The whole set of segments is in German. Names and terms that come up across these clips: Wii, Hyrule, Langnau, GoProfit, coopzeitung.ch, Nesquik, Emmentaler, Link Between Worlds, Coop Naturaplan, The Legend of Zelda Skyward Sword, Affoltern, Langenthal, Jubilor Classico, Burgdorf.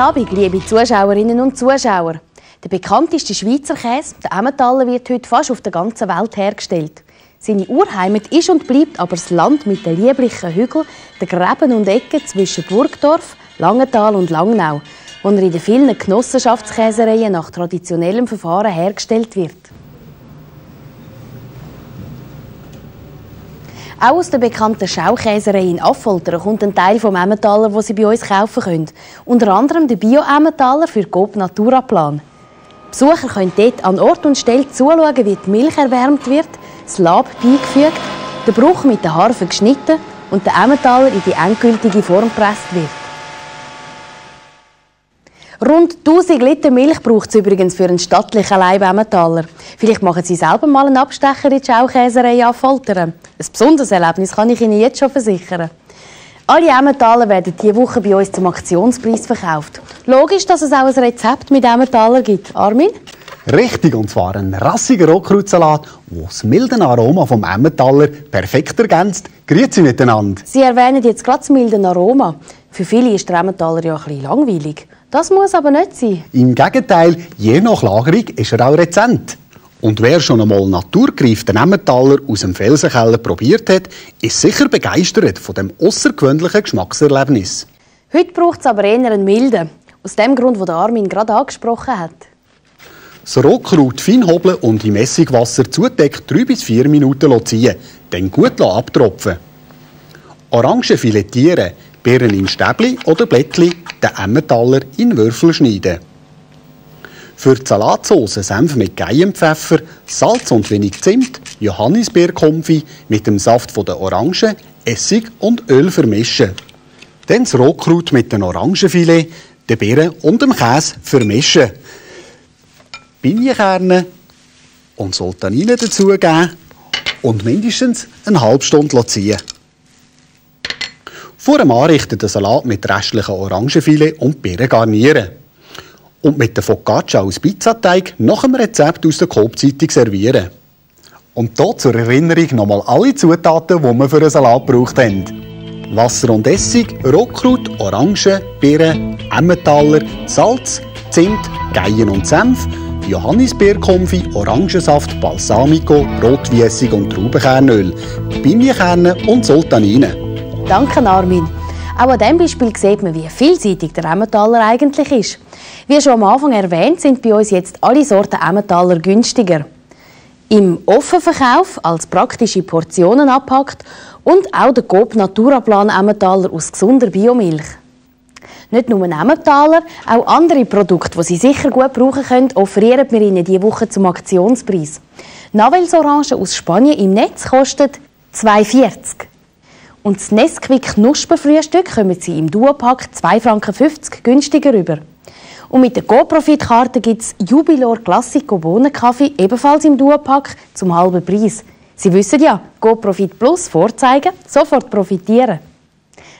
Guten Abend, liebe Zuschauerinnen und Zuschauer. Der bekannteste Schweizer Käse, der Emmentaler, wird heute fast auf der ganzen Welt hergestellt. Seine Urheimat ist und bleibt aber das Land mit den lieblichen Hügeln, den Gräben und Ecken zwischen Burgdorf, Langenthal und Langnau, wo er in den vielen Genossenschaftskäsereien nach traditionellem Verfahren hergestellt wird. Auch aus der bekannten Schaukäserei in Affoltern kommt ein Teil vom Emmentaler, den Sie bei uns kaufen können. Unter anderem der Bio-Emmentaler für Coop Naturaplan. Besucher können dort an Ort und Stelle zuschauen, wie die Milch erwärmt wird, das Lab beigefügt, der Bruch mit der Harfe geschnitten und der Emmentaler in die endgültige Form gepresst wird. Rund 1000 Liter Milch braucht es übrigens für einen stattlichen Leib Emmentaler. Vielleicht machen Sie selber mal einen Abstecher in die Schaukäserei Affoltern. Ein besonderes Erlebnis kann ich Ihnen jetzt schon versichern. Alle Emmentaler werden diese Woche bei uns zum Aktionspreis verkauft. Logisch, dass es auch ein Rezept mit Emmentaler gibt. Armin? Richtig, und zwar ein rassiger Rotkrautsalat, der das milde Aroma vom Emmentaler perfekt ergänzt. Grüezi miteinander! Sie erwähnen jetzt gerade das milde Aroma. Für viele ist der Emmentaler ja ein bisschen langweilig. Das muss aber nicht sein. Im Gegenteil, je nach Lagerung ist er auch rezent. Und wer schon einmal naturgereiften Emmentaler aus dem Felsenkeller probiert hat, ist sicher begeistert von dem außergewöhnlichen Geschmackserlebnis. Heute braucht es aber eher einen milden. Aus dem Grund, den Armin gerade angesprochen hat. Das Rotkraut fein hobeln und im Essigwasser zudeckt 3 bis 4 Minuten ziehen, dann gut abtropfen lassen. Orangen filetieren, Birnen in Stäbli oder Blättli, den Emmentaler in Würfel schneiden. Für die Salatsauce Senf mit geilem Pfeffer, Salz und wenig Zimt, Johannisbeerkonfit mit dem Saft von der Orange, Essig und Öl vermischen. Dann das Rotkraut mit dem Orangenfilet, den Beeren und dem Käse vermischen. Pinienkerne und Sultanine dazugeben und mindestens eine halbe Stunde ziehen. Vor dem Anrichten den Salat mit restlichen Orangenfilet und Beeren garnieren. Und mit der Focaccia aus Pizzateig nach dem Rezept aus der Coop-Zeitung servieren. Und hier zur Erinnerung nochmal alle Zutaten, die wir für einen Salat gebraucht haben. Wasser und Essig, Rotkraut, Orangen, Birnen, Emmentaler, Salz, Zimt, Geijen und Senf, Johannisbeerkonfit, Orangensaft, Balsamico, Rotweissig und Traubenkernöl, Pinienkerne und Sultanine. Danke, Armin. Auch an diesem Beispiel sieht man, wie vielseitig der Emmentaler eigentlich ist. Wie schon am Anfang erwähnt, sind bei uns jetzt alle Sorten Emmentaler günstiger. Im Offenverkauf als praktische Portionen abpackt und auch der Coop Naturaplan Emmentaler aus gesunder Biomilch. Nicht nur Emmentaler, auch andere Produkte, die Sie sicher gut brauchen können, offerieren wir Ihnen diese Woche zum Aktionspreis. Navelsorangen aus Spanien im Netz kostet 2,40 €. Und das Nesquik Knusperfrühstück kommen Sie im Duopack 2,50 Franken günstiger rüber. Und mit der GoProfit-Karte gibt es Jubilor Classico Bohnenkaffee ebenfalls im Duopack zum halben Preis. Sie wissen ja, GoProfit Plus vorzeigen, sofort profitieren.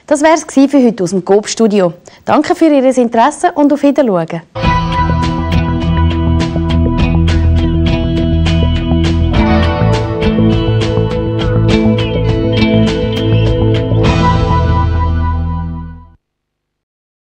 Das wär's für heute aus dem GoP-Studio. Danke für Ihr Interesse und auf Wiedersehen.